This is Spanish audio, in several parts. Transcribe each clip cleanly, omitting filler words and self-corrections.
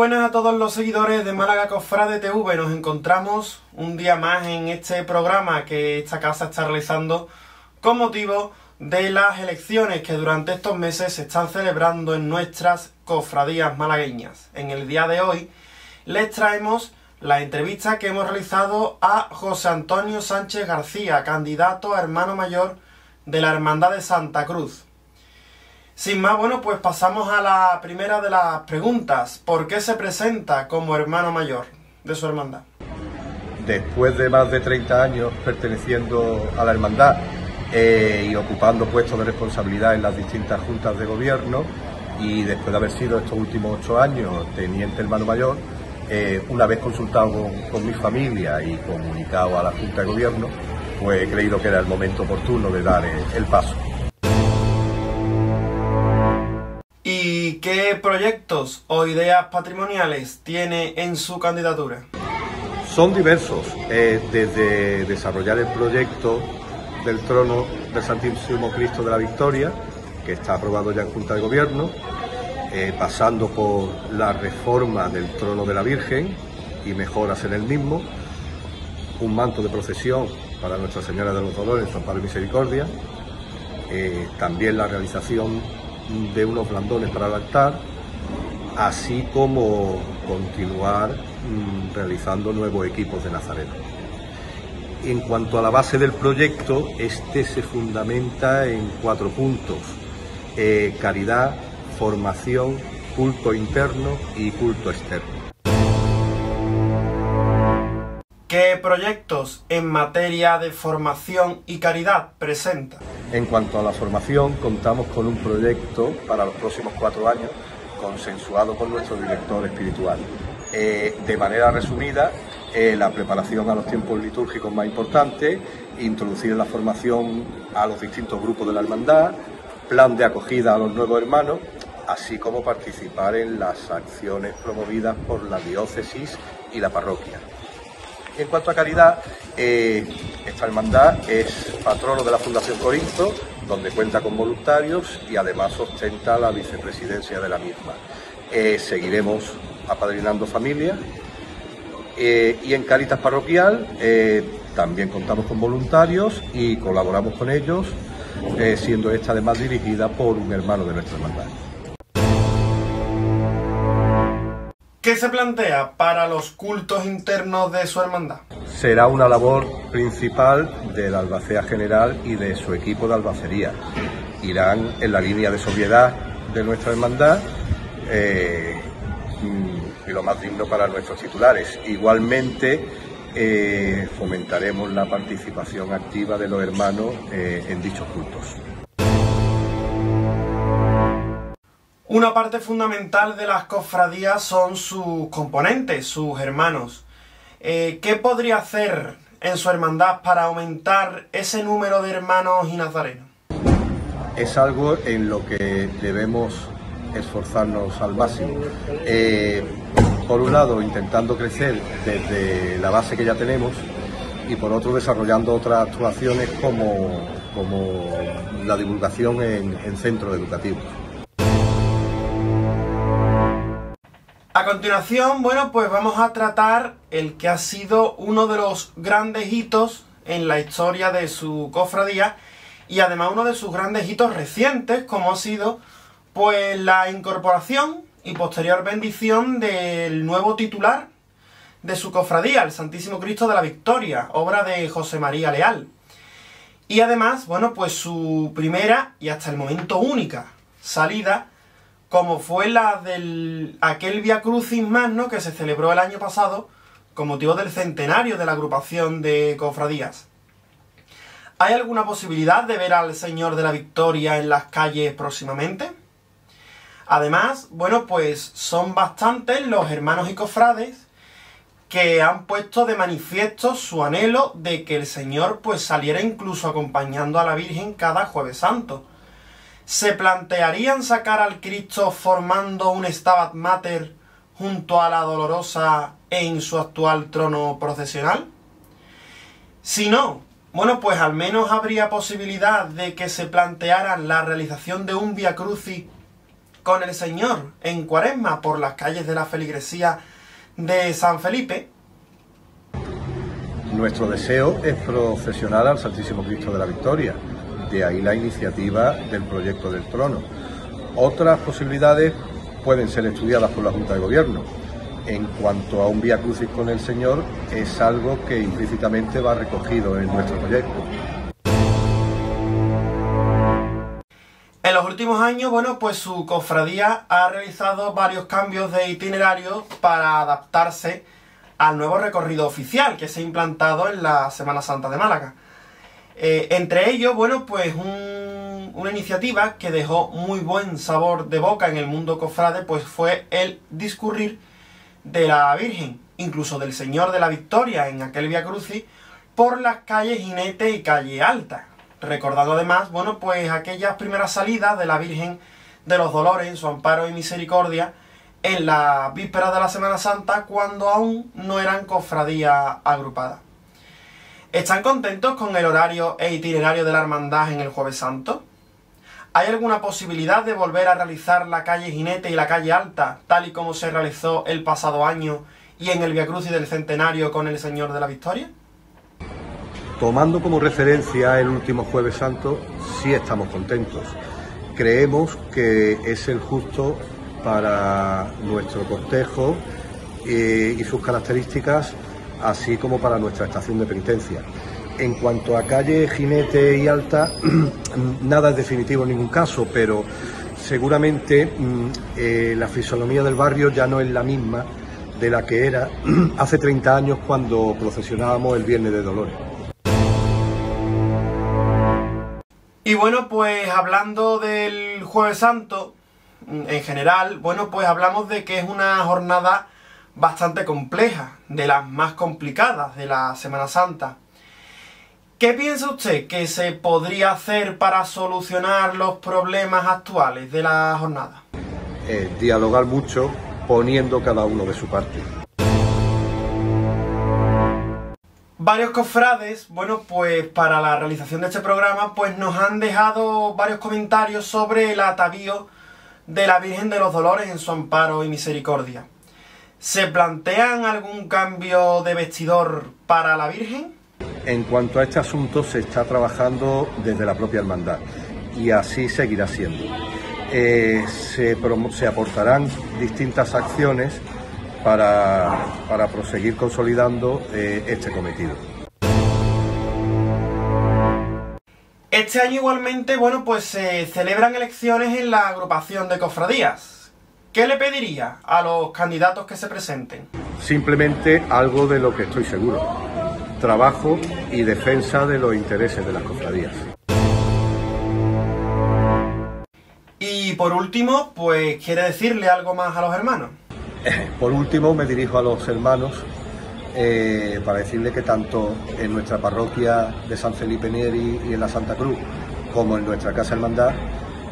buenas a todos los seguidores de Málaga Cofrade TV. Nos encontramos un día más en este programa que esta casa está realizando con motivo de las elecciones que durante estos meses se están celebrando en nuestras cofradías malagueñas. En el día de hoy les traemos la entrevista que hemos realizado a José Antonio Sánchez García, candidato a hermano mayor de la Hermandad de Santa Cruz. Sin más, bueno, pues pasamos a la primera de las preguntas. ¿Por qué se presenta como hermano mayor de su hermandad? Después de más de 30 años perteneciendo a la hermandad y ocupando puestos de responsabilidad en las distintas juntas de gobierno, y después de haber sido estos últimos 8 años teniente hermano mayor, una vez consultado con mi familia y comunicado a la Junta de Gobierno, pues he creído que era el momento oportuno de dar el paso. ¿Y qué proyectos o ideas patrimoniales tiene en su candidatura? Son diversos, desde desarrollar el proyecto del trono del Santísimo Cristo de la Victoria, que está aprobado ya en Junta de Gobierno, pasando por la reforma del trono de la Virgen y mejoras en el mismo, un manto de procesión para Nuestra Señora de los Dolores, Amparo y Misericordia, también la realización de unos blandones para el altar, así como continuar realizando nuevos equipos de nazareno. En cuanto a la base del proyecto, este se fundamenta en 4 puntos: caridad, formación, culto interno y culto externo. ¿Qué proyectos en materia de formación y caridad presenta? En cuanto a la formación, contamos con un proyecto para los próximos 4 años consensuado con nuestro director espiritual. De manera resumida, la preparación a los tiempos litúrgicos más importantes, introducir la formación a los distintos grupos de la hermandad, plan de acogida a los nuevos hermanos, así como participar en las acciones promovidas por la diócesis y la parroquia. En cuanto a caridad, esta hermandad es patrono de la Fundación Corinto, donde cuenta con voluntarios y además ostenta la vicepresidencia de la misma. Seguiremos apadrinando familias. Y en Caritas Parroquial también contamos con voluntarios y colaboramos con ellos, siendo esta además dirigida por un hermano de nuestra hermandad. ¿Qué se plantea para los cultos internos de su hermandad? Será una labor principal de la albacea general y de su equipo de albacería. Irán en la línea de sobriedad de nuestra hermandad y lo más digno para nuestros titulares. Igualmente, fomentaremos la participación activa de los hermanos en dichos cultos. Una parte fundamental de las cofradías son sus componentes, sus hermanos. ¿Qué podría hacer en su hermandad para aumentar ese número de hermanos y nazarenos? Es algo en lo que debemos esforzarnos al máximo. Por un lado, intentando crecer desde la base que ya tenemos, y por otro, desarrollando otras actuaciones como la divulgación en centros educativos. A continuación, bueno, pues vamos a tratar el que ha sido uno de los grandes hitos en la historia de su cofradía, y además uno de sus grandes hitos recientes, como ha sido pues la incorporación y posterior bendición del nuevo titular de su cofradía, el Santísimo Cristo de la Victoria, obra de José María Leal. Y además, bueno, pues su primera y hasta el momento única salida, como fue la del aquel Via Crucis magno que se celebró el año pasado con motivo del centenario de la agrupación de cofradías. ¿Hay alguna posibilidad de ver al Señor de la Victoria en las calles próximamente? Además, bueno, pues son bastantes los hermanos y cofrades que han puesto de manifiesto su anhelo de que el Señor pues saliera incluso acompañando a la Virgen cada Jueves Santo. ¿Se plantearían sacar al Cristo formando un Stabat Mater junto a la Dolorosa en su actual trono procesional? Si no, bueno, pues al menos habría posibilidad de que se plantearan la realización de un Via Crucis con el Señor en Cuaresma por las calles de la feligresía de San Felipe. Nuestro deseo es procesionar al Santísimo Cristo de la Victoria, de ahí la iniciativa del proyecto del trono. Otras posibilidades pueden ser estudiadas por la Junta de Gobierno. En cuanto a un Via Crucis con el Señor, es algo que implícitamente va recogido en nuestro proyecto. En los últimos años, pues su cofradía ha realizado varios cambios de itinerario para adaptarse al nuevo recorrido oficial que se ha implantado en la Semana Santa de Málaga. Entre ellos, pues una iniciativa que dejó muy buen sabor de boca en el mundo cofrade, pues fue el discurrir de la Virgen, incluso del Señor de la Victoria en aquel Via Crucis, por las calles Jinete y Calle Alta. Recordando además, pues aquellas primeras salidas de la Virgen de los Dolores en su Amparo y Misericordia en la víspera de la Semana Santa, cuando aún no eran cofradías agrupadas. ¿Están contentos con el horario e itinerario de la hermandad en el Jueves Santo? ¿Hay alguna posibilidad de volver a realizar la calle Jinete y la calle Alta, tal y como se realizó el pasado año y en el Via Crucis del Centenario con el Señor de la Victoria? Tomando como referencia el último Jueves Santo, sí estamos contentos. Creemos que es el justo para nuestro cortejo y sus características, así como para nuestra estación de penitencia. En cuanto a calle Jinete y Alta, nada es definitivo en ningún caso, pero seguramente la fisonomía del barrio ya no es la misma de la que era hace 30 años cuando procesionábamos el Viernes de Dolores. Y pues hablando del Jueves Santo, en general, pues hablamos de que es una jornada bastante compleja, de las más complicadas de la Semana Santa. ¿Qué piensa usted que se podría hacer para solucionar los problemas actuales de la jornada? Dialogar mucho, poniendo cada uno de su parte. Varios cofrades, pues para la realización de este programa, nos han dejado varios comentarios sobre el atavío de la Virgen de los Dolores en su Amparo y Misericordia. ¿Se plantean algún cambio de vestidor para la Virgen? En cuanto a este asunto, se está trabajando desde la propia hermandad y así seguirá siendo. Se aportarán distintas acciones para proseguir consolidando este cometido. Este año igualmente, pues se celebran elecciones en la agrupación de cofradías. ¿Qué le pediría a los candidatos que se presenten? Simplemente algo de lo que estoy seguro: trabajo y defensa de los intereses de las cofradías. Y por último, pues ¿quiere decirle algo más a los hermanos? Por último, me dirijo a los hermanos para decirle que tanto en nuestra parroquia de San Felipe Neri y en la Santa Cruz, como en nuestra casa hermandad,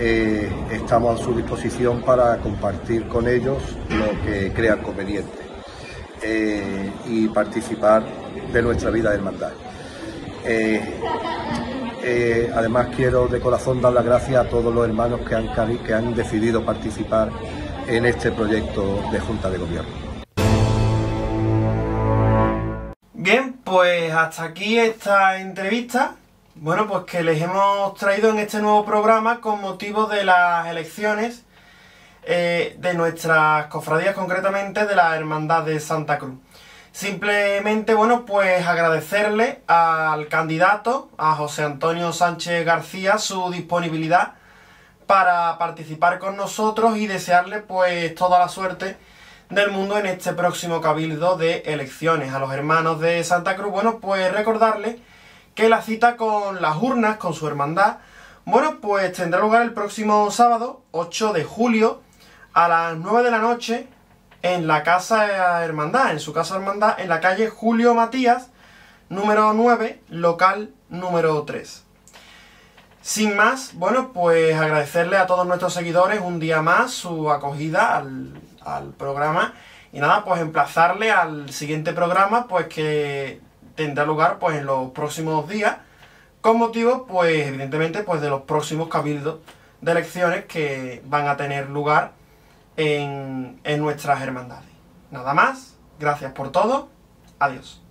estamos a su disposición para compartir con ellos lo que crean conveniente y participar de nuestra vida de hermandad. Además, quiero de corazón dar las gracias a todos los hermanos que han decidido participar en este proyecto de Junta de Gobierno. Bien, pues hasta aquí esta entrevista, pues que les hemos traído en este nuevo programa con motivo de las elecciones de nuestras cofradías, concretamente de la Hermandad de Santa Cruz. Simplemente, pues agradecerle al candidato, a José Antonio Sánchez García, su disponibilidad para participar con nosotros y desearle, pues, toda la suerte del mundo en este próximo cabildo de elecciones. A los hermanos de Santa Cruz, pues recordarles que la cita con las urnas, con su hermandad, pues tendrá lugar el próximo sábado, 8 de julio, a las 9 de la noche, en la casa hermandad, en su casa hermandad, en la calle Julio Matías, número 9, local número 3. Sin más, pues agradecerle a todos nuestros seguidores un día más su acogida al programa. Y nada, pues emplazarle al siguiente programa, pues que tendrá lugar, pues, en los próximos días, con motivo, pues, evidentemente, pues, de los próximos cabildos de lecciones que van a tener lugar en nuestras hermandades. Nada más, gracias por todo, adiós.